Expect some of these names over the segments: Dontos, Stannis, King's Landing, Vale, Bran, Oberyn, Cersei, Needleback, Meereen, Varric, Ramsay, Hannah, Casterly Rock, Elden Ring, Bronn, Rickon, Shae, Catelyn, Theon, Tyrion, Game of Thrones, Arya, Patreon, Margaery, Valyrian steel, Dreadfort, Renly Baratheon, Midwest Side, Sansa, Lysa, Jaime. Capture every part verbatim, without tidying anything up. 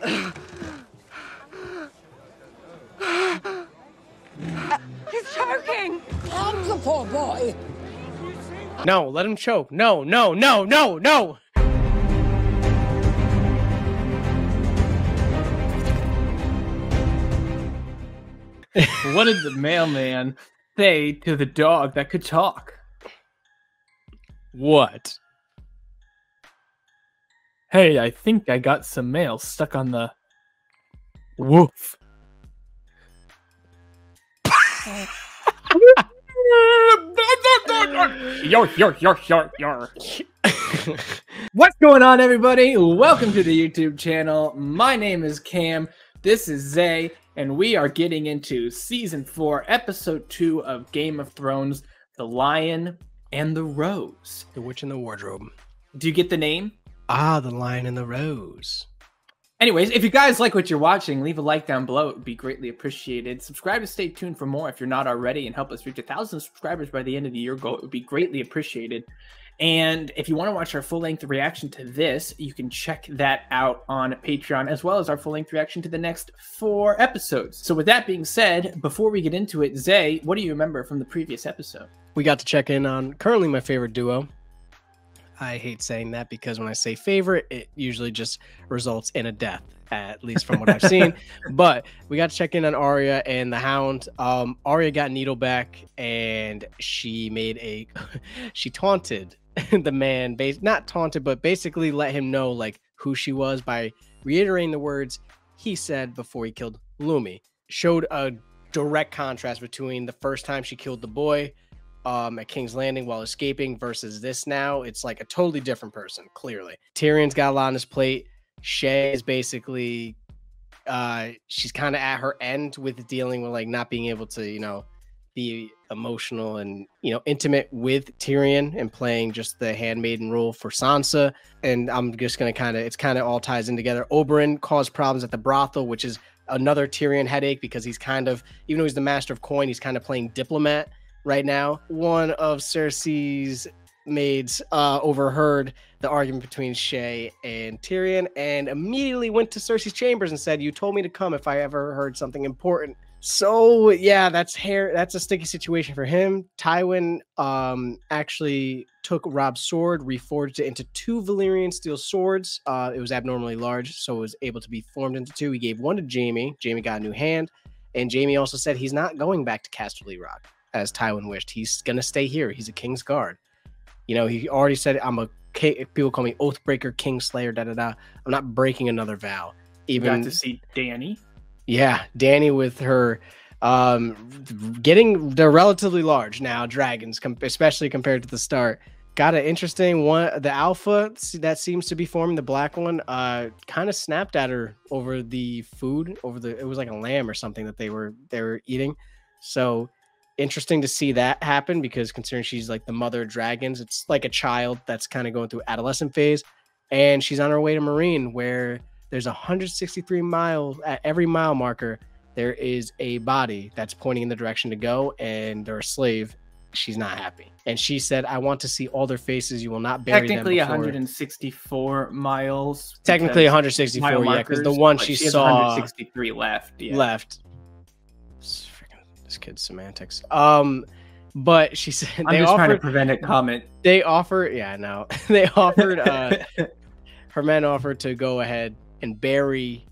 Uh, he's choking! Help the poor boy! No, let him choke. No, no, no, no, no! What did the mailman say to the dog that could talk? What? Hey, I think I got some mail stuck on the... Woof. Yo, yo, yo, yo, yo. What's going on, everybody? Welcome to the YouTube channel. My name is Cam. This is Zay. And we are getting into season four, episode two of Game of Thrones, The Lion and the Rose. The Witch and the Wardrobe. Do you get the name? Ah, The Lion and the Rose. Anyways, if you guys like what you're watching, leave a like down below. It would be greatly appreciated. Subscribe to stay tuned for more if you're not already, and help us reach a thousand subscribers by the end of the year goal. It would be greatly appreciated. And if you want to watch our full-length reaction to this, you can check that out on Patreon, as well as our full-length reaction to the next four episodes. So with that being said, before we get into it, Zay, what do you remember from the previous episode? We got to check in on currently my favorite duo. I hate saying that because when I say favorite, it usually just results in a death, at least from what I've seen. But we got to check in on Arya and the Hound. Um, Arya got Needleback, and she made a... she taunted... the man, bas not taunted, but basically let him know like who she was by reiterating the words he said before he killed Lumi. Showed a direct contrast between the first time she killed the boy um, at King's Landing while escaping versus this now. It's like a totally different person, clearly. Tyrion's got a lot on his plate. Shae is basically, uh, she's kind of at her end with dealing with like not being able to, you know, be emotional and, you know, intimate with Tyrion and playing just the handmaiden role for Sansa. And I'm just going to kind of, it's kind of all ties in together. Oberyn caused problems at the brothel, which is another Tyrion headache because he's kind of, even though he's the master of coin, he's kind of playing diplomat right now. One of Cersei's maids uh, overheard the argument between Shae and Tyrion and immediately went to Cersei's chambers and said, you told me to come if I ever heard something important. So yeah, that's hair. That's a sticky situation for him. Tywin um, actually took Rob's sword, reforged it into two Valyrian steel swords. Uh, it was abnormally large, so it was able to be formed into two. He gave one to Jaime. Jaime got a new hand, and Jaime also said he's not going back to Casterly Rock as Tywin wished. He's gonna stay here. He's a King's Guard. You know, he already said I'm a people call me Oathbreaker, Kingslayer. Da da da. I'm not breaking another vow. Even you got to see Dany. Yeah, Dany with her um, getting they're relatively large now dragons, com especially compared to the start. Got an interesting one. The alpha that seems to be forming the black one uh, kind of snapped at her over the food over the. It was like a lamb or something that they were they were eating. So interesting to see that happen because considering she's like the mother of dragons, it's like a child that's kind of going through adolescent phase, and she's on her way to Meereen where. There's one hundred sixty-three miles at every mile marker. There is a body that's pointing in the direction to go, and their slave, she's not happy. And she said, I want to see all their faces. You will not bury them. Technically one hundred sixty-four miles. Technically one hundred sixty-four, mile yeah, because the one she, she saw. one hundred sixty-three left. Yeah. Left. This kid's semantics. Um, But she said, I'm they just offered, trying to prevent a comment. They offered, yeah, no. They offered, uh, her men offered to go ahead and bury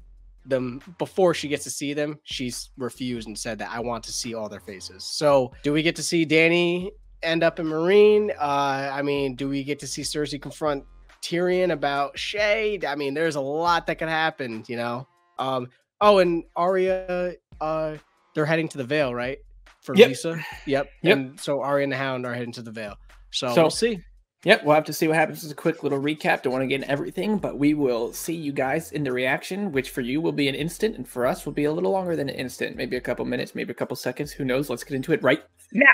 them before she gets to see them. She's refused and said that I want to see all their faces. So do we get to see Dany end up in Meereen? Uh, I mean, do we get to see Cersei confront Tyrion about Shae? I mean, there's a lot that could happen, you know? Um, oh, and Arya, uh, they're heading to the Vale, right? For yep. Lysa? Yep. Yep. And so Arya and the Hound are heading to the Vale. So, so we'll see. Yep, we'll have to see what happens. Just a quick little recap. Don't want to get in everything, but we will see you guys in the reaction, which for you will be an instant, and for us will be a little longer than an instant. Maybe a couple minutes, maybe a couple seconds. Who knows? Let's get into it right now.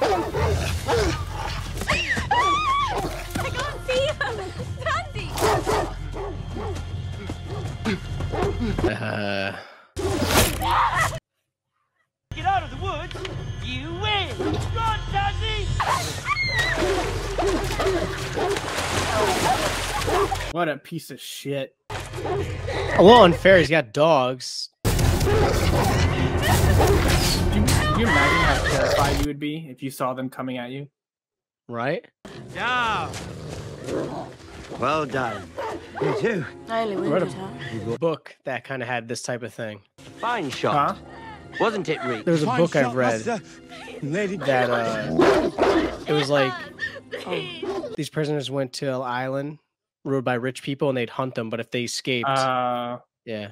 I can't see him. Sandy. Uh... Get out of the woods. You win. Run, Sandy. What a piece of shit. A little unfair, he's got dogs. Do you, do you imagine how terrified you would be if you saw them coming at you? Right? Yeah. Well done. You too. I only wrote a book that kind of had this type of thing. Fine shot. Huh? Wasn't it, Reed? There was a Fine book shot, I read that uh, it was like oh, these prisoners went to an island ruled by rich people and they'd hunt them, but if they escaped, uh... yeah.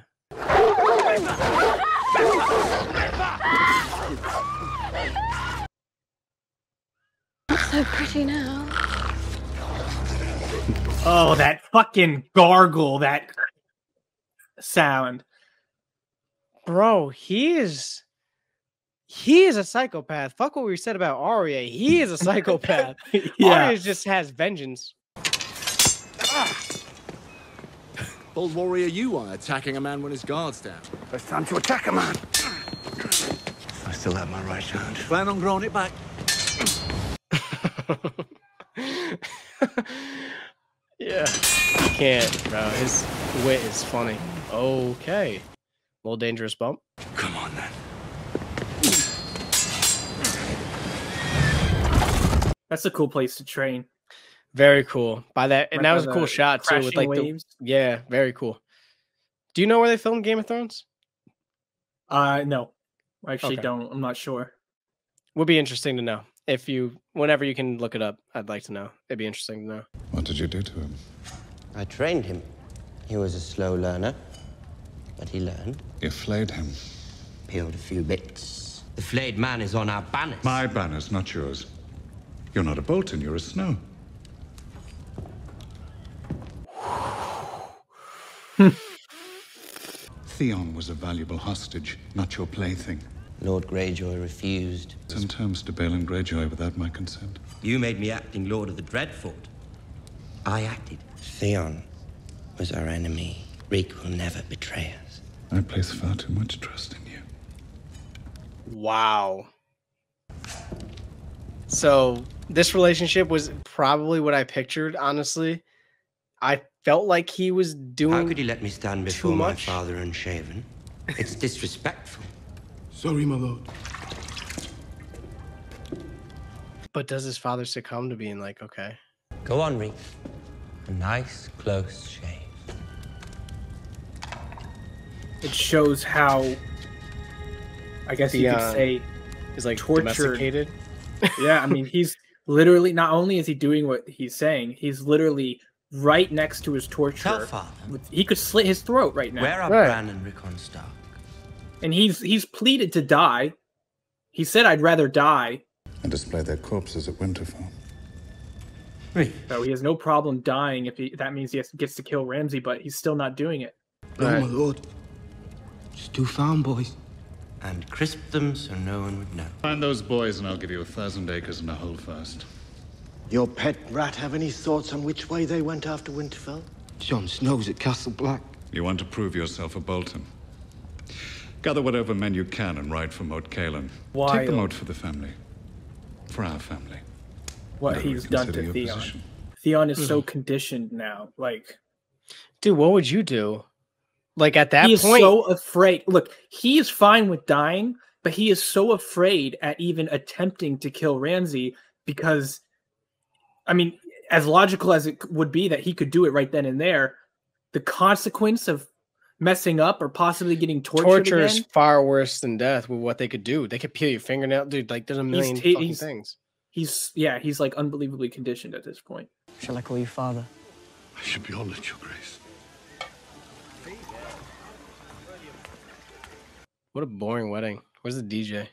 It's so pretty now. Oh, that fucking gargle, that sound. Bro, he is he is a psychopath. Fuck what we said about Arya. He is a psychopath. Yeah. Arya just has vengeance. Ah. Bold warrior you are, attacking a man when his guard's down. First time to attack a man. I still have my right hand. Plan on growing it back. Yeah. You can't, bro. His wit is funny. Okay. A little dangerous bump. Come on then. That's a cool place to train. Very cool. By that, and right, that was a cool shot too. With like waves. The, yeah, very cool. Do you know where they filmed Game of Thrones? Uh, no, I actually okay. don't. I'm not sure. Would be interesting to know if you, whenever you can look it up. I'd like to know. It'd be interesting to know. What did you do to him? I trained him. He was a slow learner. But he learned. You flayed him. Peeled a few bits. The flayed man is on our banners. My banners, not yours. You're not a Bolton, you're a Snow. Theon was a valuable hostage, not your plaything. Lord Greyjoy refused. Some terms to Balin Greyjoy without my consent. You made me acting Lord of the Dreadfort. I acted. Theon was our enemy. Rick will never betray us. I place far too much trust in you. Wow. So this relationship was probably what I pictured, honestly. I felt like he was doing How could he let me stand before my father unshaven? It's disrespectful. Sorry, my lord. But does his father succumb to being like, okay? Go on, Reef. A nice, close shave. It shows how, I guess you could say, is like tortured. Yeah, I mean, he's literally, not only is he doing what he's saying, he's literally right next to his torturer. He could slit his throat right now. Where are right. Bran and Rickon Stark? And he's he's pleaded to die. He said, "I'd rather die." And display their corpses at Winterfell. Right. So he has no problem dying if he, that means he has, gets to kill Ramsay, but he's still not doing it. Right. Oh my lord. Just two farm boys. And crisp them so no one would know. Find those boys and I'll give you a thousand acres and a hole first. Your pet rat have any thoughts on which way they went after Winterfell? Jon Snow's at Castle Black. You want to prove yourself a Bolton. Gather whatever men you can and ride for Moat Cailin. Why? Take the moat for the family. For our family. What no he's done to Theon. Position. Theon is mm. so conditioned now. Like, dude, what would you do? Like at that point, he is so afraid. Look, he is fine with dying, but he is so afraid at even attempting to kill Ramsay because, I mean, as logical as it would be that he could do it right then and there, the consequence of messing up or possibly getting tortured torture again, is far worse than death. With what they could do, they could peel your fingernail, dude. Like there's a million he's fucking he's, things. He's yeah, he's like unbelievably conditioned at this point. Shall I call you father? I should be honored, Your Grace. What a boring wedding. Where's the D J?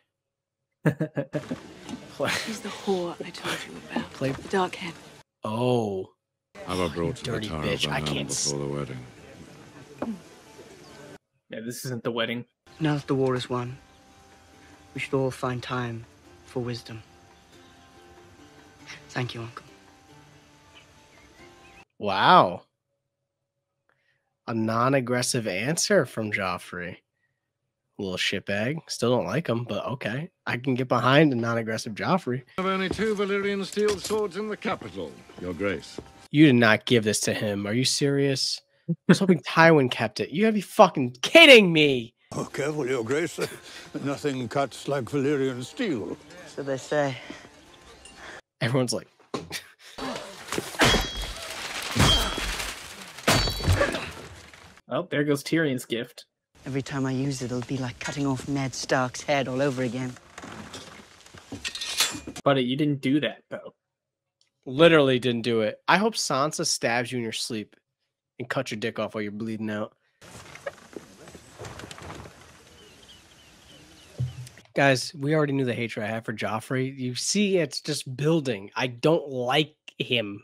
She's the whore I told you about. Play the dark head. Oh. I got brought to the tower by Hannah before the wedding. Yeah, this isn't the wedding. Now that the war is won, we should all find time for wisdom. Thank you, Uncle. Wow. A non-aggressive answer from Joffrey. Little shitbag. Still don't like him, but okay. I can get behind a non-aggressive Joffrey. I have only two Valyrian steel swords in the capital, Your Grace. You did not give this to him. Are you serious? I was hoping Tywin kept it. You gotta be fucking kidding me. Oh, careful, Your Grace. Nothing cuts like Valyrian steel. So they say. Everyone's like... Oh, there goes Tyrion's gift. Every time I use it, it'll be like cutting off Ned Stark's head all over again. Buddy, you didn't do that, though. Literally didn't do it. I hope Sansa stabs you in your sleep and cuts your dick off while you're bleeding out. Guys, we already knew the hatred I have for Joffrey. You see, it's just building. I don't like him.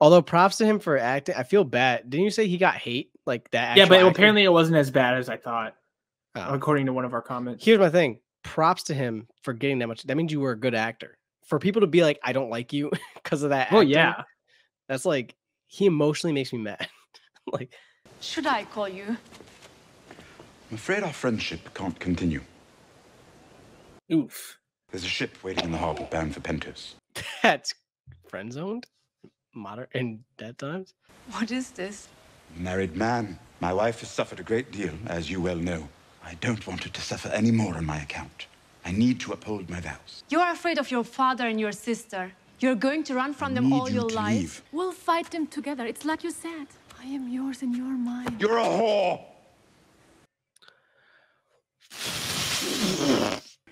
Although props to him for acting. I feel bad. Didn't you say he got hate? Like that? Yeah, but acting? Apparently it wasn't as bad as I thought, oh. according to one of our comments. Here's my thing. Props to him for getting that much. That means you were a good actor. For people to be like, I don't like you because of that. Oh, acting, yeah. That's like, he emotionally makes me mad. Like, should I call you? I'm afraid our friendship can't continue. Oof. There's a ship waiting in the harbor bound for Pentos. That's friend zoned? Modern in that times? What is this? Married man. My wife has suffered a great deal, as you well know. I don't want her to suffer any more on my account. I need to uphold my vows. You are afraid of your father and your sister. You're going to run from I them all you your life. Leave. We'll fight them together. It's like you said. I am yours and you're mine. You're a whore!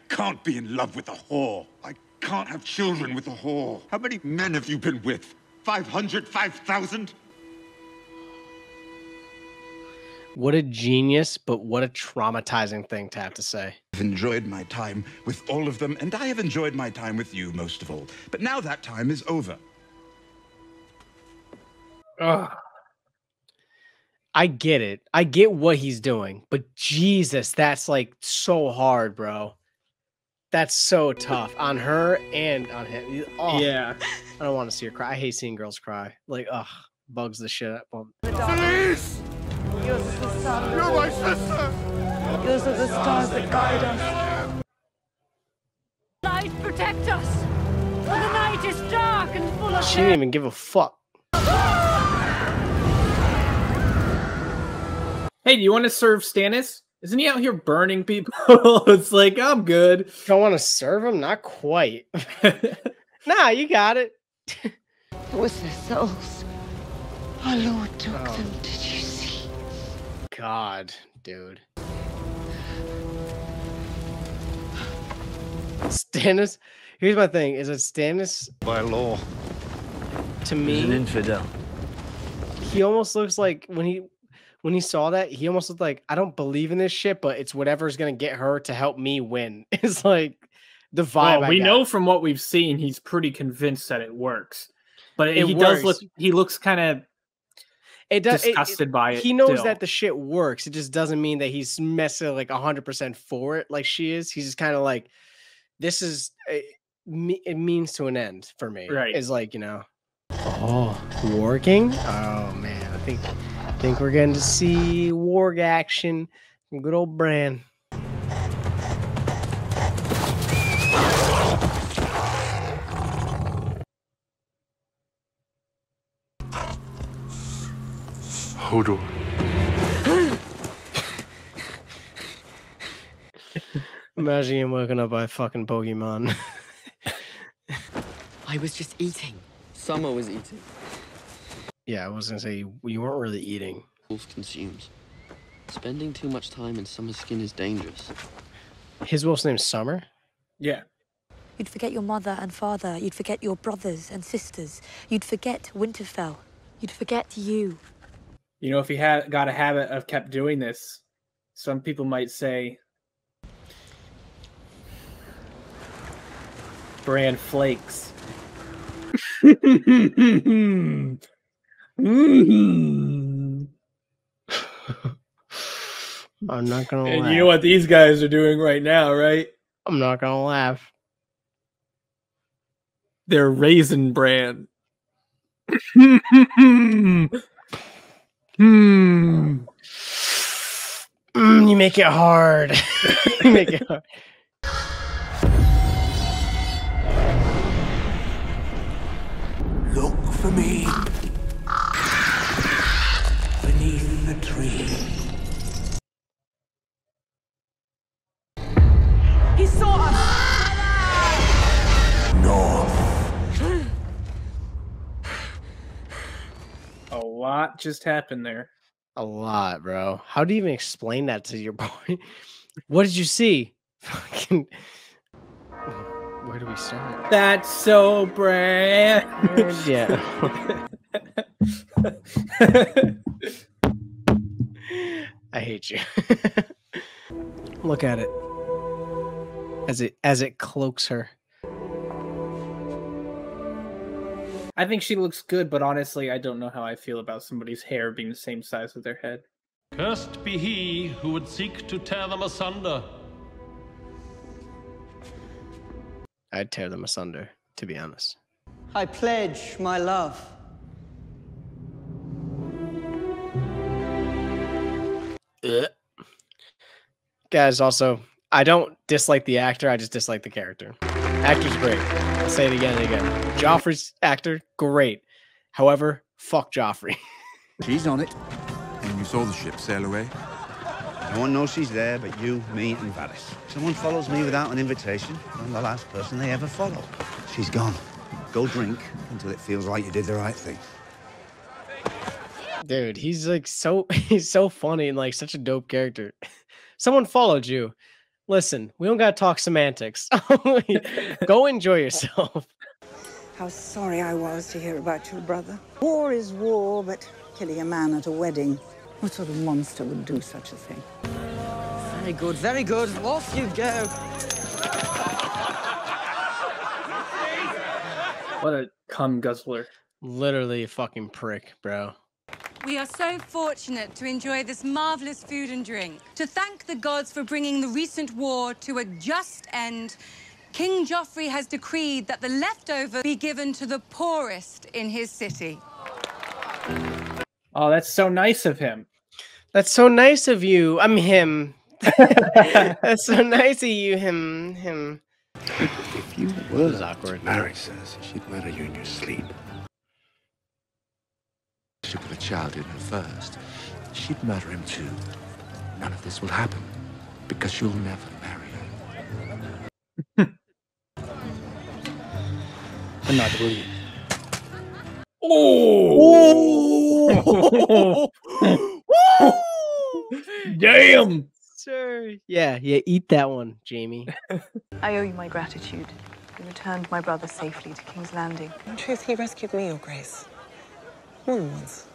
Can't be in love with a whore. I can't have children with a whore. How many men have you been with? five hundred? five thousand? What a genius, but what a traumatizing thing to have to say. I've enjoyed my time with all of them, and I have enjoyed my time with you most of all. But now that time is over. Ugh. I get it. I get what he's doing. But Jesus, that's like so hard, bro. That's so tough on her and on him. Oh, yeah. I don't want to see her cry. I hate seeing girls cry. Like, ugh, bugs the shit up. Please! You're my sister! Those are the stars that guide us. Light protect us! For the night is dark and full of... She didn't even give a fuck. Hey, do you want to serve Stannis? Isn't he out here burning people? It's like, I'm good. Don't want to serve him? Not quite. Nah, you got it. It was their souls. Our Lord took oh. them, did you see? God, dude. Stannis? Here's my thing. Is that Stannis... By law. To me... He's an infidel. He almost looks like when he... When he saw that, he almost looked like, I don't believe in this shit, but it's whatever's going to get her to help me win. It's like the vibe. Well, we know from what we've seen, he's pretty convinced that it works. But it, it he works. does look, he looks kind of disgusted it, it, by it. He knows still. that the shit works. It just doesn't mean that he's messing like one hundred percent for it like she is. He's just kind of like, this is, it, it means to an end for me. Right. It's like, you know, oh, working? Oh, man, I think... I think we're going to see warg action from good old Bran. Hodor. Imagine him woken up by a fucking Pokemon. I was just eating. Summer was eating. Yeah, I was gonna say you, you weren't really eating. Wolf consumes. Spending too much time in summer skin is dangerous. His wolf's name's Summer? Yeah. You'd forget your mother and father. You'd forget your brothers and sisters. You'd forget Winterfell. You'd forget you. You know, if he had got a habit of kept doing this, some people might say Bran flakes. Mm-hmm. I'm not gonna and laugh. You know what these guys are doing right now, right? I'm not gonna laugh. They're raisin Bran. mm. Mm, you make it hard. You make it hard. Look for me. a dream. He saw us! North. A lot just happened there. A lot, bro. How do you even explain that to your boy? What did you see? Fucking... Where do we start? That's so Bran. Yeah. I hate you. Look at it. As it as it cloaks her. I think she looks good, but honestly, I don't know how I feel about somebody's hair being the same size as their head. Cursed be he who would seek to tear them asunder. I'd tear them asunder, to be honest. I pledge my love. Ugh. Guys, also, I don't dislike the actor, I just dislike the character. Actor's great. I'll say it again and again. Joffrey's actor, great. However, fuck Joffrey. She's on it. And you saw the ship sail away. No one knows she's there but you, me, and Varys. Someone follows me without an invitation, I'm the last person they ever follow. She's gone. Go drink until it feels like you did the right thing. Dude, he's like so he's so funny and like such a dope character. Someone followed you. Listen, we don't gotta talk semantics. Go enjoy yourself. How sorry I was to hear about your brother. War is war, but killing a man at a wedding. What sort of monster would do such a thing? Very good, very good. Off you go. What a cum guzzler. Literally a fucking prick, bro. We are so fortunate to enjoy this marvelous food and drink. To thank the gods for bringing the recent war to a just end, King Joffrey has decreed that the leftover be given to the poorest in his city. Oh, that's so nice of him. That's so nice of you. I'm him. That's so nice of you, him, him. If you were awkward, married Cersei, she'd murder you in your sleep. She put a child in her first. She'd murder him too. None of this will happen because you'll never marry her. I'm not believing. Oh! Oh! Damn! Sir. Yeah, yeah, eat that one, Jaime. I owe you my gratitude. You returned my brother safely to King's Landing. In truth, he rescued me, Your Grace. More than once.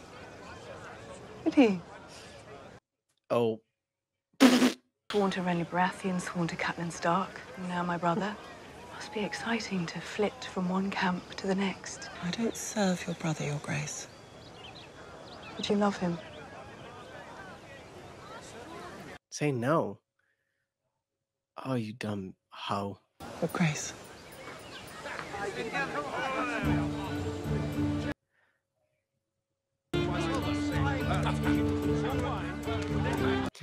Did he? Oh. Sworn to Renly Baratheon, sworn to Catelyn Stark, and now my brother. Must be exciting to flit from one camp to the next. I don't serve your brother, Your Grace. Would you love him? Say no. Oh, you dumb hoe. Your Grace.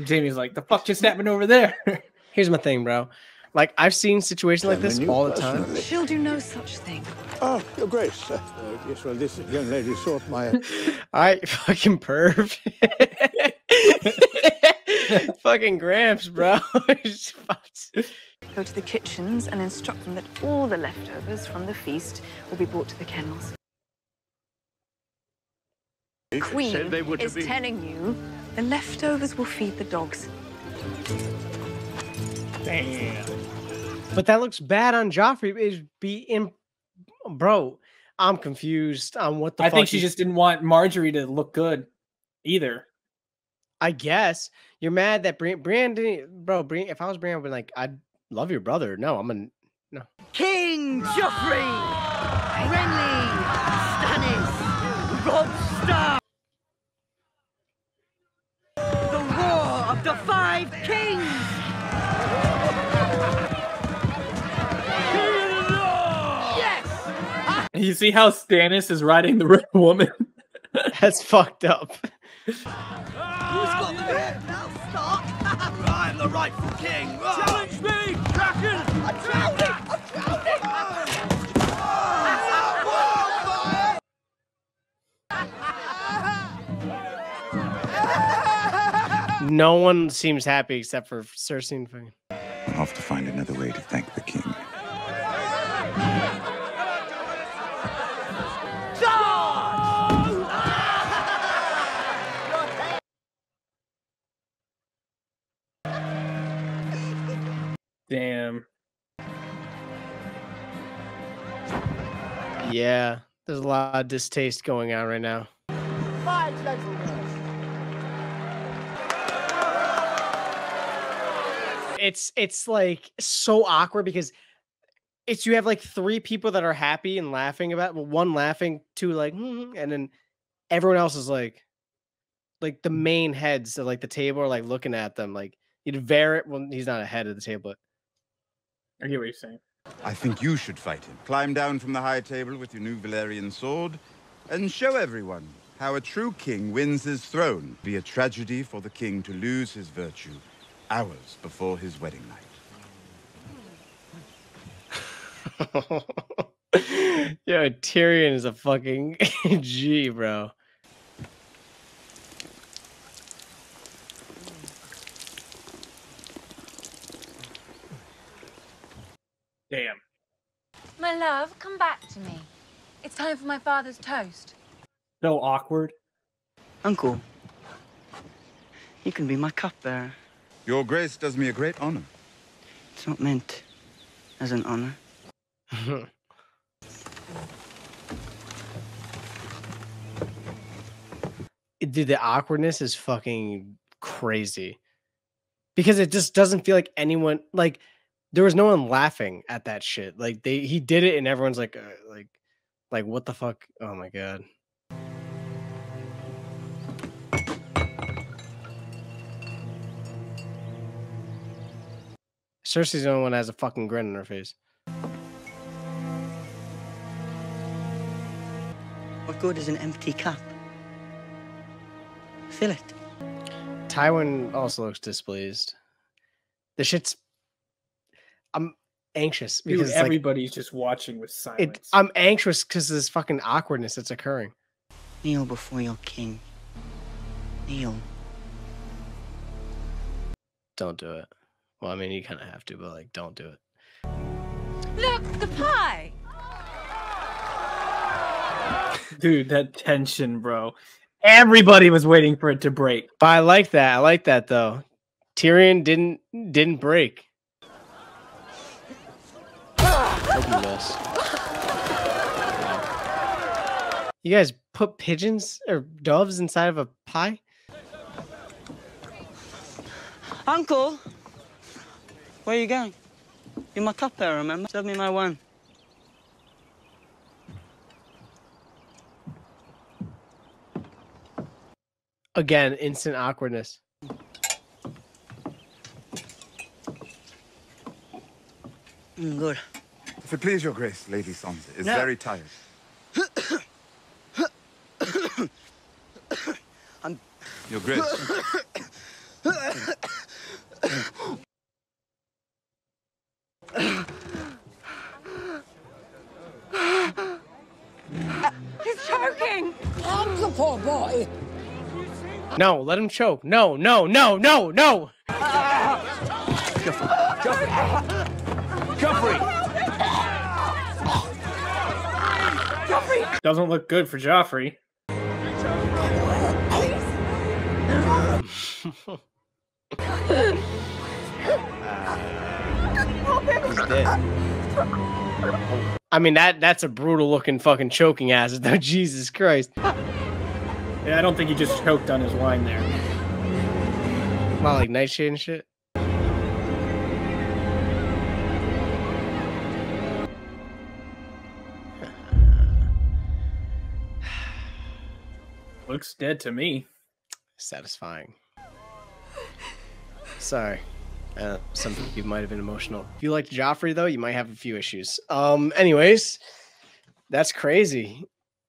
Jamie's like, the fuck just happened over there? Here's my thing, bro. Like, I've seen situations like this all the time. She'll do no such thing. Oh, Your Grace. Uh, yes, well, this young lady sought my... All right, fucking perv. Fucking Gramps, bro. Go to the kitchens and instruct them that all the leftovers from the feast will be brought to the kennels. The Queen they were is be. telling you the leftovers will feed the dogs. Damn. But that looks bad on Joffrey. Is being, bro. I'm confused on what the. I fuck think she just didn't want Margaery to look good, either. I guess you're mad that Bran, Bran didn't, bro. Bran, if I was Bran, I'd be like, I'd love your brother. No, I'm a no. King Joffrey, Renly, Stannis, Robb Stark. The War of the Five Kings. You see how Stannis is riding the red woman? That's fucked up. Who's got the head now, Stark? I am the rightful king. Challenge me, Kraken! I'm drowning! I'm drowning! Oh, oh, oh, oh, No one seems happy except for Cersei and Fang. I'll have to find another way to thank the king. Damn. Yeah, there's a lot of distaste going on right now. Five it's it's like so awkward because it's you have like three people that are happy and laughing about well, one laughing, two like, mm-hmm, and then everyone else is like, like the main heads of like the table are like looking at them like you'd Varric. Well, he's not a head of the table, but. I get what you're saying. I think you should fight him. Climb down from the high table with your new Valyrian sword and show everyone how a true king wins his throne. Be a tragedy for the king to lose his virtue hours before his wedding night. Yo, Tyrion is a fucking G, bro. Damn. My love, come back to me. It's time for my father's toast. So awkward. Uncle, you can be my cupbearer. Your grace does me a great honor. It's not meant as an honor. Dude, the awkwardness is fucking crazy. Because it just doesn't feel like anyone... like. There was no one laughing at that shit. Like they, he did it, and everyone's like, uh, like, like, what the fuck? Oh my god. Cersei's the only one that has a fucking grin on her face. What good is an empty cup? Fill it. Tywin also looks displeased. The shit's. I'm anxious because dude, everybody's like, just watching with silence. It, I'm anxious because of this fucking awkwardness that's occurring. Kneel before your king. Kneel. Don't do it. Well, I mean, you kind of have to, but like, don't do it. Look, the pie. Dude, that tension, bro. Everybody was waiting for it to break. But I like that. I like that though. Tyrion didn't didn't break. You guys put pigeons or doves inside of a pie? Uncle, where are you going? You're my cupbearer, remember? Serve me my wine. Again, instant awkwardness. Mm, good. If it please your grace, Lady Sansa is no. very tired. I'm... Your grace. He's choking! I'm the poor boy! No, let him choke. No, no, no, no, no! Joffrey! Joffrey! Joffrey! Doesn't look good for Joffrey. I mean that that's a brutal looking fucking choking hazard though, Jesus Christ. Yeah, I don't think he just choked on his wine there. Not like nightshade and shit. Looks dead to me. Satisfying. Sorry. Uh, some people might have been emotional. If you liked Joffrey, though, you might have a few issues. Um. Anyways, that's crazy.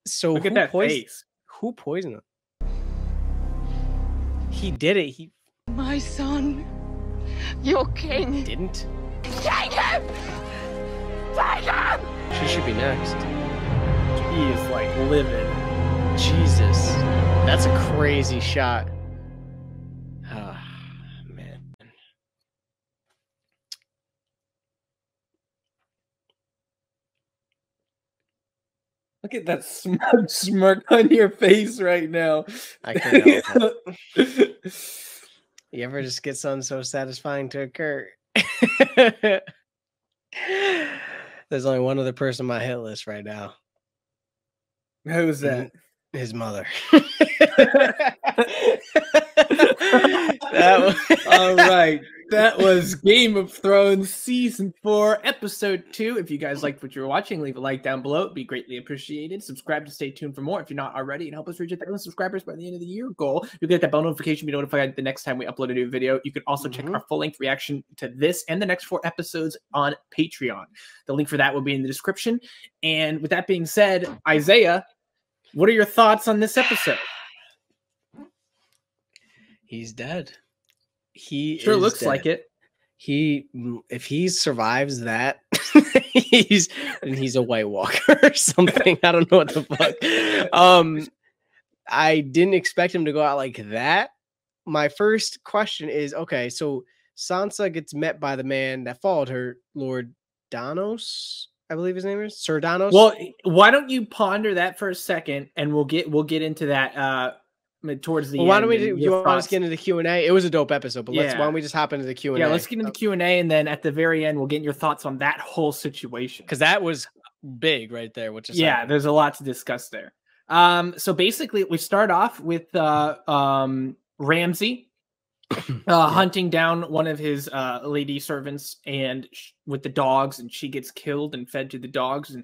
So look at that face. Who poisoned him? He did it. He. My son, your king. Didn't. Take him! Take him! She should be next. He is like livid. Jesus, that's a crazy shot. Look at that smug smirk on your face right now. I can't help it. You ever just get something so satisfying to occur? There's only one other person on my hit list right now. Who's that? His mother. That was... All right. That was Game of Thrones Season four, Episode two. If you guys liked what you were watching, leave a like down below. It'd be greatly appreciated. Subscribe to stay tuned for more if you're not already, and help us reach a thousand subscribers by the end of the year goal. You'll get that bell notification to be notified the next time we upload a new video. You can also mm-hmm. check our full-length reaction to this and the next four episodes on Patreon. The link for that will be in the description. And with that being said, Isaiah, what are your thoughts on this episode? He's dead. He sure looks dead. Like it. He, if he survives that, he's and he's a White Walker or something. I don't know what the fuck. Um, I didn't expect him to go out like that. My first question is, okay, so Sansa gets met by the man that followed her, Lord Dontos, I believe his name is Sir Dontos. Well, why don't you ponder that for a second, and we'll get we'll get into that. Uh, towards the well, end. Why don't we do, you want us to get into the Q and A? It was a dope episode, but yeah. let's why don't we just hop into the Q and A? Yeah, let's get into the Q and A, and then at the very end we'll get your thoughts on that whole situation. Because that was big right there, which is yeah, happened. There's a lot to discuss there. Um, so basically we start off with uh um Ramsay uh yeah. hunting down one of his uh lady servants and sh with the dogs, and she gets killed and fed to the dogs. And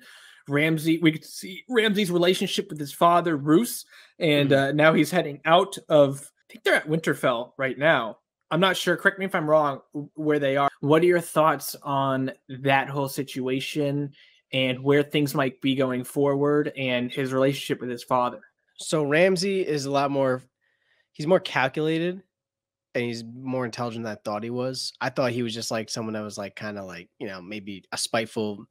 Ramsay, we could see Ramsay's relationship with his father, Roose, and uh, now he's heading out of, I think they're at Winterfell right now. I'm not sure, correct me if I'm wrong, where they are. What are your thoughts on that whole situation and where things might be going forward and his relationship with his father? So Ramsay is a lot more, he's more calculated and he's more intelligent than I thought he was. I thought he was just like someone that was like kind of like, you know, maybe a spiteful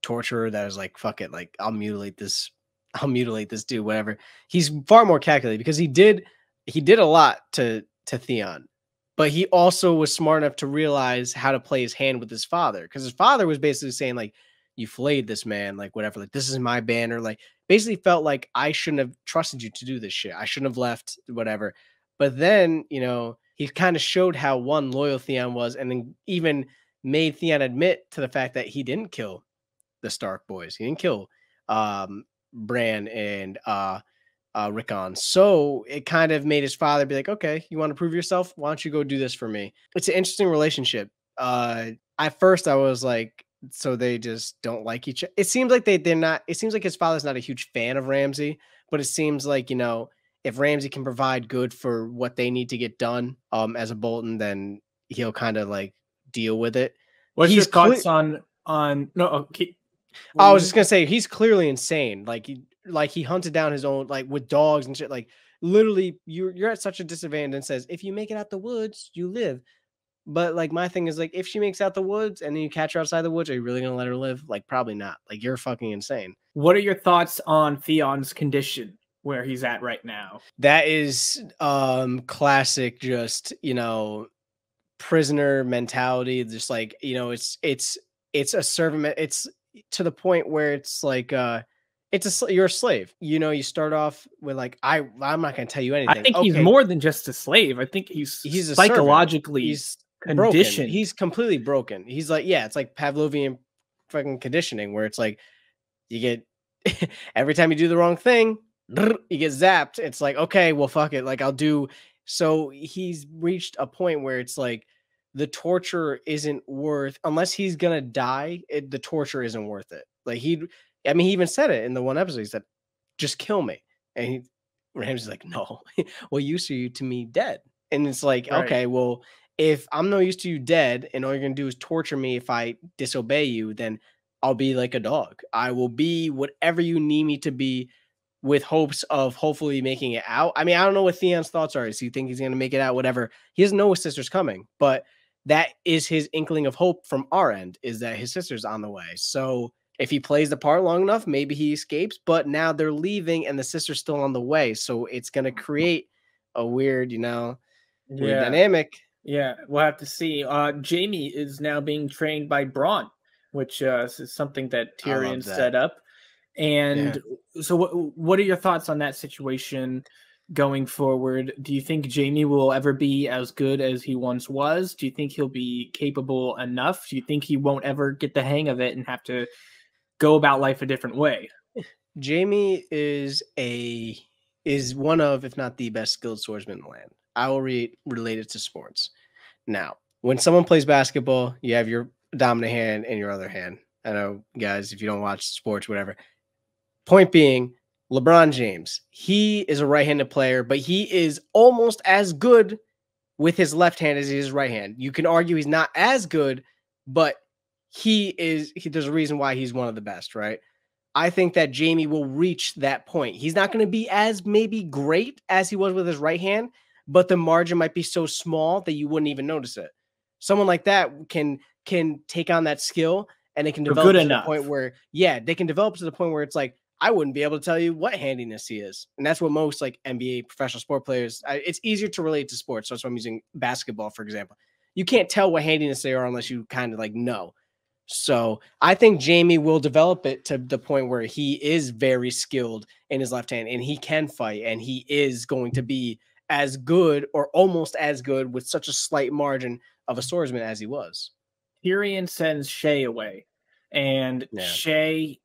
torturer that was like, fuck it, like I'll mutilate this I'll mutilate this dude, whatever. He's far more calculated because he did he did a lot to to Theon, but he also was smart enough to realize how to play his hand with his father, because his father was basically saying like, you flayed this man, like whatever, like this is my banner, like basically felt like I shouldn't have trusted you to do this shit, I shouldn't have left, whatever. But then, you know, he kind of showed how one loyal Theon was, and then even made Theon admit to the fact that he didn't kill the Stark boys. He didn't kill um, Bran and uh, uh, Rickon. So it kind of made his father be like, okay, you want to prove yourself? Why don't you go do this for me? It's an interesting relationship. Uh, at first I was like, so they just don't like each other. It seems like they, they're not, it seems like his father's not a huge fan of Ramsay, but it seems like, you know, if Ramsay can provide good for what they need to get done um, as a Bolton, then he'll kind of like deal with it. What's He's your thoughts on, on, no, okay. I was just gonna say he's clearly insane. Like he, like he hunted down his own, like with dogs and shit. Like literally, you're you're at such a disadvantage. And says if you make it out the woods, you live. But like my thing is like if she makes out the woods and then you catch her outside the woods, are you really gonna let her live? Like probably not. Like you're fucking insane. What are your thoughts on Theon's condition where he's at right now? That is um classic, just you know, prisoner mentality. Just like you know, it's it's it's a servant. It's to the point where it's like uh it's a you're a slave, you know. You start off with like i i'm not gonna tell you anything. I think okay. he's more than just a slave. I think he's he's psychologically he's conditioned broken. He's completely broken. He's like, yeah, it's like Pavlovian fucking conditioning where it's like you get every time you do the wrong thing you get zapped. It's like, okay, well fuck it, like I'll do. So he's reached a point where it's like the torture isn't worth, unless he's gonna die, it, the torture isn't worth it. Like he, I mean, he even said it in the one episode. He said, "Just kill me," and he, Ramsay's like, "No, what use are you to me dead?" And it's like, right. Okay, well, if I'm no use to you dead, and all you're gonna do is torture me if I disobey you, then I'll be like a dog. I will be whatever you need me to be, with hopes of hopefully making it out. I mean, I don't know what Theon's thoughts are. Does he think he's gonna make it out? Whatever. He doesn't know his sister's coming, but that is his inkling of hope from our end, is that his sister's on the way. So if he plays the part long enough, maybe he escapes, but now they're leaving and the sister's still on the way. So it's going to create a weird, you know, weird yeah. dynamic. Yeah, we'll have to see. Uh, Jaime is now being trained by Bronn, which uh, is something that Tyrion that. set up. And yeah. so what, what are your thoughts on that situation going forward? Do you think Jaime will ever be as good as he once was? Do you think he'll be capable enough? Do you think he won't ever get the hang of it and have to go about life a different way? Jaime is a is one of, if not the best skilled swordsman in the land. I will re relate it to sports. Now, when someone plays basketball, you have your dominant hand and your other hand. I know, guys, if you don't watch sports, whatever. Point being, LeBron James, he is a right-handed player, but he is almost as good with his left hand as his right hand. You can argue he's not as good, but he is. He, there's a reason why he's one of the best, right? I think that Jaime will reach that point. He's not going to be as maybe great as he was with his right hand, but the margin might be so small that you wouldn't even notice it. Someone like that can can take on that skill, and they can develop to the point where, yeah, they can develop to the point where it's like, I wouldn't be able to tell you what handiness he is. And that's what most like N B A professional sport players, I, it's easier to relate to sports. So that's why I'm using basketball, for example. You can't tell what handiness they are unless you kind of like know. So I think Jaime will develop it to the point where he is very skilled in his left hand and he can fight and he is going to be as good or almost as good with such a slight margin of a swordsman as he was. Tyrion sends Shae away and yeah. Shae...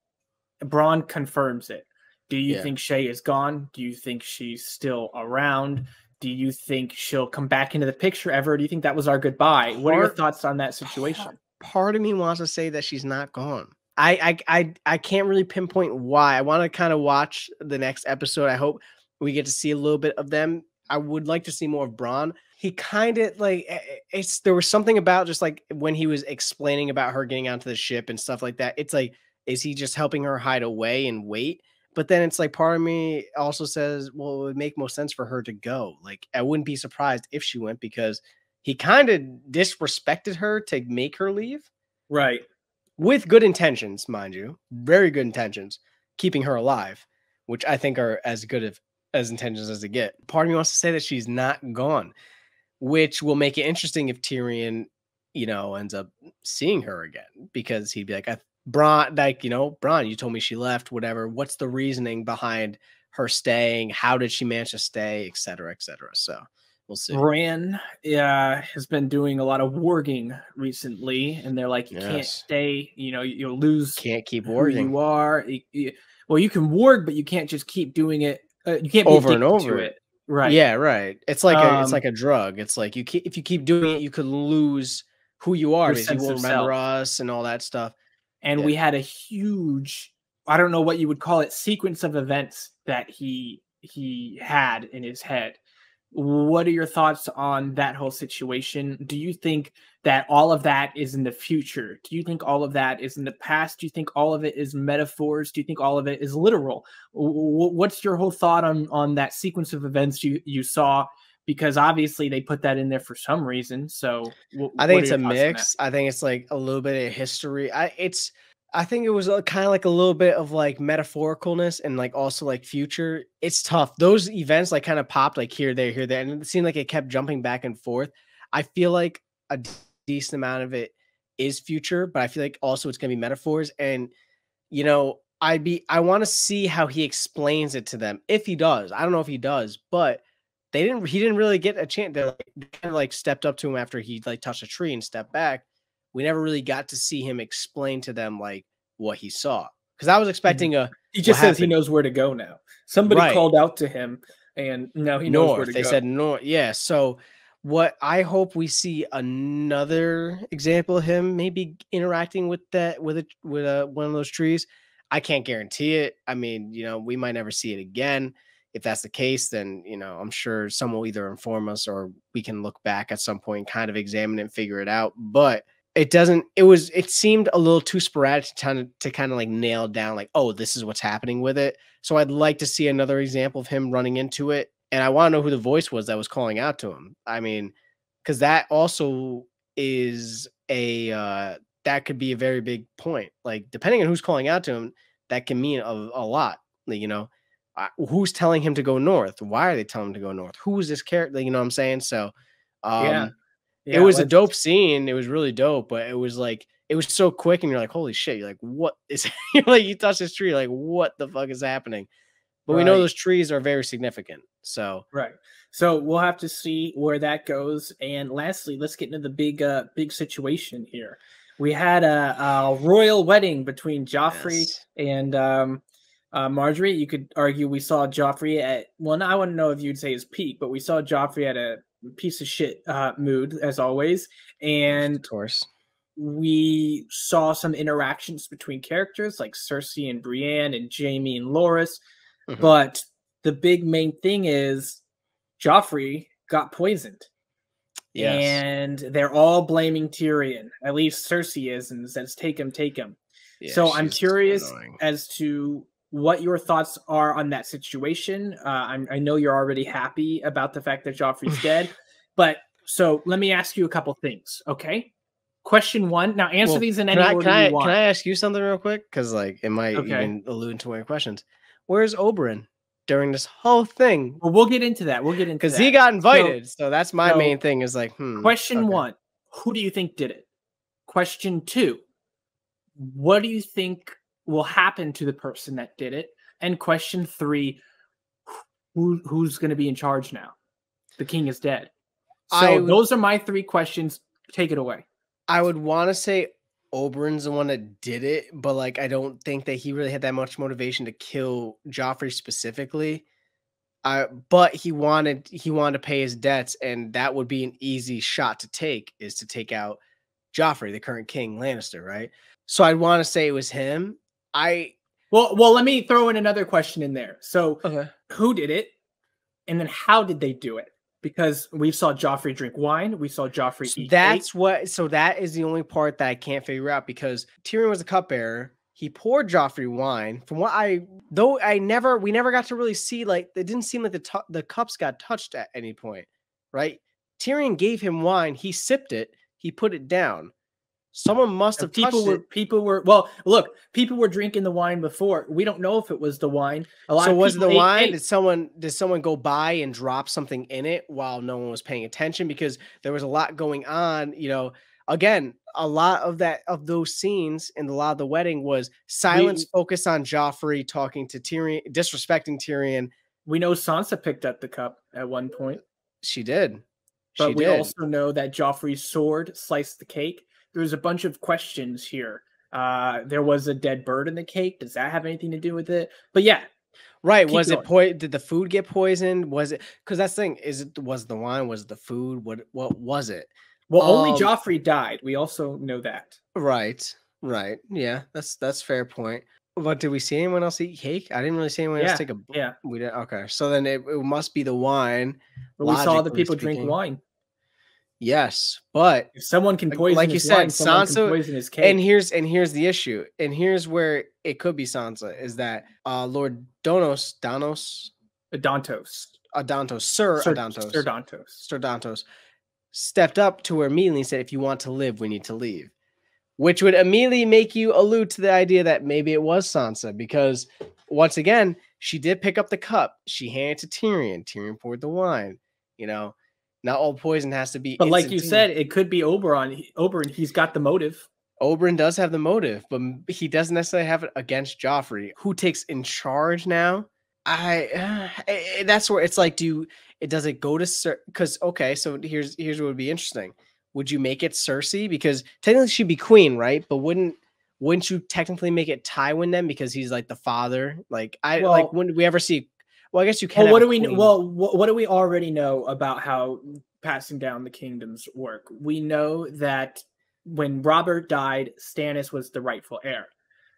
Bronn confirms it. Do you yeah. think Shae is gone? Do you think she's still around? Do you think she'll come back into the picture ever? Do you think that was our goodbye? Part, what are your thoughts on that situation? Part of me wants to say that she's not gone. I I I, I can't really pinpoint why. I want to kind of watch the next episode. I hope we get to see a little bit of them. I would like to see more of Bronn. He kind of like it's there was something about just like when he was explaining about her getting onto the ship and stuff like that. It's like, is he just helping her hide away and wait? But then it's like part of me also says, well, it would make most sense for her to go. Like, I wouldn't be surprised if she went because he kind of disrespected her to make her leave. Right. With good intentions, mind you. Very good intentions. Keeping her alive, which I think are as good of, as intentions as they get. Part of me wants to say that she's not gone, which will make it interesting if Tyrion, you know, ends up seeing her again. Because he'd be like, I Bronn, like, you know, Bronn, you told me she left, whatever. What's the reasoning behind her staying? How did she manage to stay, et cetera, et cetera? So we'll see. Bran uh, has been doing a lot of warging recently, and they're like, you yes. can't stay, you know, you'll lose. Can't keep warging. You are. You, you, well, you can warg, but you can't just keep doing it. Uh, you can't be over and over it. it. Right. Yeah, right. It's like, um, a, it's like a drug. It's like you keep, if you keep doing it, you could lose who you are. You won't remember us and all that stuff. And yeah. we had a huge, I don't know what you would call it, sequence of events that he he had in his head. What are your thoughts on that whole situation? Do you think that all of that is in the future? Do you think all of that is in the past? Do you think all of it is metaphors? Do you think all of it is literal? What's your whole thought on, on that sequence of events you, you saw? Because obviously they put that in there for some reason. So I think it's a mix. I think it's like a little bit of history. I it's I think it was kind of like a little bit of like metaphoricalness and like also like future. It's tough. Those events like kind of popped like here, there, here, there. And it seemed like it kept jumping back and forth. I feel like a decent amount of it is future, but I feel like also it's going to be metaphors. And, you know, I'd be I want to see how he explains it to them. If he does, I don't know if he does, but They didn't. He didn't really get a chance. They like, kind of like stepped up to him after he like touched a tree and stepped back. We never really got to see him explain to them like what he saw. Because I was expecting a. He just says happened. He knows where to go now. Somebody right. called out to him, and now he north, knows where to they go. They said north. Yeah. So what I hope we see another example of him maybe interacting with that with a with a, one of those trees. I can't guarantee it. I mean, you know, we might never see it again. If that's the case, then, you know, I'm sure someone will either inform us or we can look back at some point, kind of examine it and figure it out. But it doesn't, it was, it seemed a little too sporadic to kind of, to kind of like nail down like, oh, this is what's happening with it. So I'd like to see another example of him running into it. And I want to know who the voice was that was calling out to him. I mean, because that also is a, uh, that could be a very big point. Like, depending on who's calling out to him, that can mean a, a lot, like, you know. Uh, who's telling him to go north? Why are they telling him to go north? Who is this character? You know what I'm saying? So um, yeah. Yeah, it was a dope scene. It was really dope, but it was like, it was so quick, and you're like, holy shit, you're like, what is you're like, you touch this tree, you're like, what the fuck is happening? But right. we know those trees are very significant. So right. So we'll have to see where that goes. And lastly, let's get into the big uh big situation here. We had a, a royal wedding between Joffrey yes. and um uh Margaery. You could argue we saw Joffrey at well, I wouldn't know if you'd say his peak, but we saw Joffrey at a piece of shit uh mood, as always. And of course. We saw some interactions between characters like Cersei and Brienne and Jaime and Loras. Mm-hmm. But the big main thing is Joffrey got poisoned. Yes. And they're all blaming Tyrion. At least Cersei is, and says, take him, take him. Yeah, so I'm curious as to what your thoughts are on that situation. Uh, I'm, I know you're already happy about the fact that Joffrey's dead. But so let me ask you a couple things, okay? Question one. Now answer well, these in any I, order I, you want. Can I ask you something real quick? Because like it might okay. even allude to one of your questions. Where's Oberyn during this whole thing? Well, we'll get into that. We'll get into that. Because he got invited. So, so that's my so main thing is like, hmm. Question okay. one, who do you think did it? Question two, what do you think will happen to the person that did it? And question three, who, who's going to be in charge now? The king is dead. So I, those are my three questions. Take it away. I would want to say Oberyn's the one that did it, but like I don't think that he really had that much motivation to kill Joffrey specifically. I, but he wanted he wanted to pay his debts, and that would be an easy shot to take is to take out Joffrey, the current King Lannister, right? So I'd want to say it was him. I well, well, let me throw in another question in there. So okay. who did it, and then how did they do it? Because we saw Joffrey drink wine. We saw Joffrey so eat That's cake. what. So that is the only part that I can't figure out because Tyrion was a cupbearer. He poured Joffrey wine. From what I, though I never, we never got to really see, like, it didn't seem like the, the cups got touched at any point, right? Tyrion gave him wine. He sipped it. He put it down. Someone must have people touched were, it. People were, well, look, people were drinking the wine before. We don't know if it was the wine. A lot so of was the ate, wine? Ate. Did someone did someone go by and drop something in it while no one was paying attention? Because there was a lot going on. You know, again, a lot of that of those scenes and a lot of the wedding was silence, we, focus on Joffrey talking to Tyrion, disrespecting Tyrion. We know Sansa picked up the cup at one point. She did. But she we did. also know that Joffrey's sword sliced the cake. There's a bunch of questions here. Uh, there was a dead bird in the cake. Does that have anything to do with it? But yeah. Right. Was going. it po did the food get poisoned? Was it because that's the thing, is it was the wine? Was the food? What what was it? Well, um, only Joffrey died. We also know that. Right. Right. Yeah, that's that's fair point. But did we see anyone else eat cake? I didn't really see anyone yeah, else take a yeah. We didn't okay. So then it, it must be the wine. But we saw other people speaking. drink wine. Yes, but if someone can poison, like you his said, wine, Sansa. Poison his cake. And here's and here's the issue, and here's where it could be Sansa is that uh, Lord Donos, Donos, Dontos, Dontos, Sir, Sir Dontos, Sir Dontos, Sir Dontos, stepped up to her immediately and said, "If you want to live, we need to leave," which would immediately make you allude to the idea that maybe it was Sansa because once again she did pick up the cup, she handed it to Tyrion, Tyrion poured the wine, you know. Not all poison has to be. But like you said, it could be Oberyn. Oberyn, he's got the motive. Oberyn does have the motive, but he doesn't necessarily have it against Joffrey. Who takes in charge now? I. Uh, that's where it's like, do you, it does it go to because okay, so here's here's what would be interesting. Would you make it Cersei because technically she'd be queen, right? But wouldn't wouldn't you technically make it Tywin then because he's like the father? Like I well, like when did we ever see? Well, I guess you can. Well, what do we know? Well, what, what do we already know about how passing down the kingdoms work? We know that when Robert died, Stannis was the rightful heir.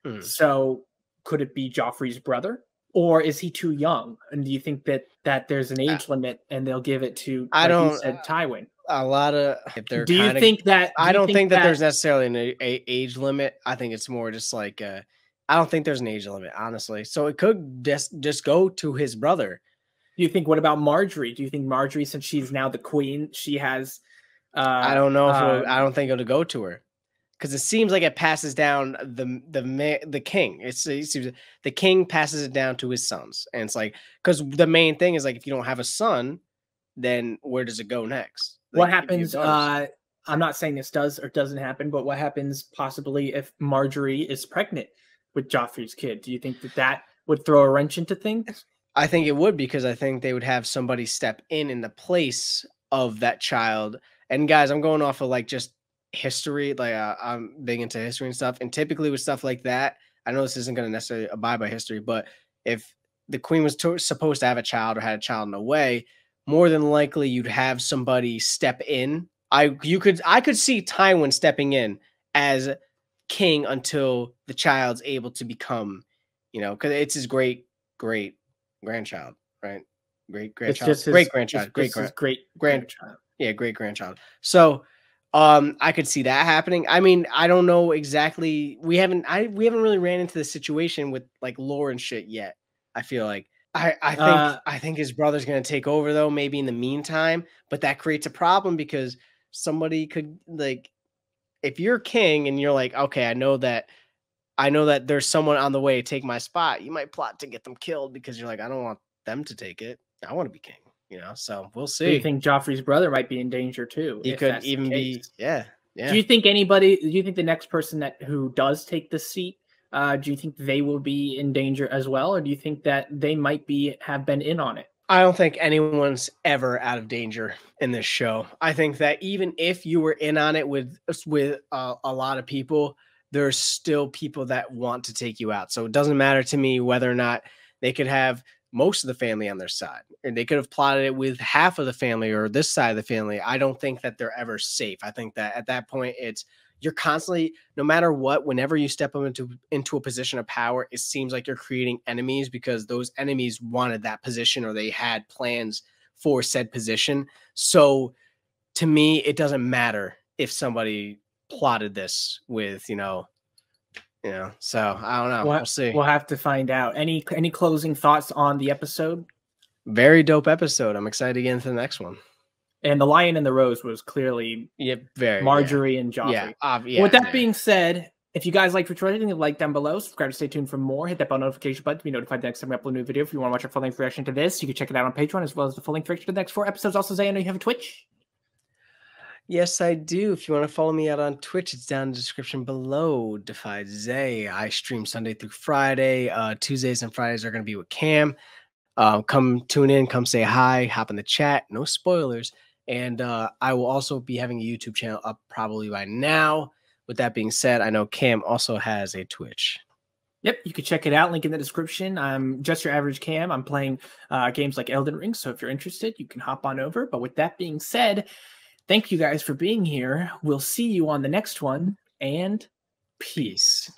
Mm. So could it be Joffrey's brother, or is he too young? And do you think that that there's an age I, limit and they'll give it to? I like don't. You said, Tywin. A lot of. If they're do you kinda, think that? Do I don't think, think that, that there's necessarily an a, a age limit. I think it's more just like. Uh, I don't think there's an age limit, honestly. So it could just just go to his brother. Do you think? What about Margaery? Do you think Margaery, since she's now the queen, she has? Uh, I don't know. If uh, it, I don't think it'll go to her because it seems like it passes down the the the king. It's it seems the king passes it down to his sons, and it's like because the main thing is like if you don't have a son, then where does it go next? Like, what happens? Uh, I'm not saying this does or doesn't happen, but what happens possibly if Margaery is pregnant with Joffrey's kid? Do you think that that would throw a wrench into things? I think it would, because I think they would have somebody step in in the place of that child. And guys, I'm going off of like just history. Like uh, I'm big into history and stuff. And typically with stuff like that, I know this isn't going to necessarily abide by history, but if the queen was to supposed to have a child or had a child in a way, more than likely you'd have somebody step in. I you could I could see Tywin stepping in as king until the child's able to become, you know, because it's his great great grandchild, right? Great grandchild, great grandchild, great great grandchild, yeah, great grandchild. So, um, I could see that happening. I mean, I don't know exactly. We haven't I we haven't really ran into the situation with like lore and shit yet. I feel like. I, I think uh, I think his brother's gonna take over though, maybe in the meantime, but that creates a problem because somebody could, like, if you're king and you're like, okay, I know that I know that there's someone on the way to take my spot, you might plot to get them killed because you're like, I don't want them to take it. I want to be king, you know. So we'll see. Do you think Joffrey's brother might be in danger too? He could even be, yeah, yeah. Do you think anybody do you think the next person that who does take the seat? Uh, do you think they will be in danger as well, or do you think that they might be have been in on it? I don't think anyone's ever out of danger in this show. I think that even if you were in on it with with uh, a lot of people, there's still people that want to take you out. So it doesn't matter to me whether or not they could have most of the family on their side, and they could have plotted it with half of the family or this side of the family. I don't think that they're ever safe. I think that at that point, it's you're constantly, no matter what, whenever you step up into, into a position of power, it seems like you're creating enemies because those enemies wanted that position or they had plans for said position. So to me, it doesn't matter if somebody plotted this with, you know, you know, so I don't know. We'll, we'll see. We'll have to find out. Any, any closing thoughts on the episode? Very dope episode. I'm excited to get into the next one. And The Lion and the Rose was clearly yeah, very, Margaery yeah. and Joffrey. Yeah, uh, yeah, With that yeah. being said, if you guys liked what you're watching, like down below, subscribe to stay tuned for more. Hit that bell notification button to be notified the next time we upload a new video. If you want to watch our full-length reaction to this, you can check it out on Patreon as well as the full-length reaction to the next four episodes. Also, Zay, I know you have a Twitch. Yes, I do. If you want to follow me out on Twitch, it's down in the description below. Defy Zay. I stream Sunday through Friday. Uh, Tuesdays and Fridays are going to be with Cam. Uh, come tune in. Come say hi. Hop in the chat. No spoilers. And uh, I will also be having a YouTube channel up probably by now. With that being said, I know Cam also has a Twitch. Yep, you can check it out. Link in the description. I'm just your average Cam. I'm playing uh, games like Elden Ring, so if you're interested, you can hop on over. But with that being said, thank you guys for being here. We'll see you on the next one, and peace.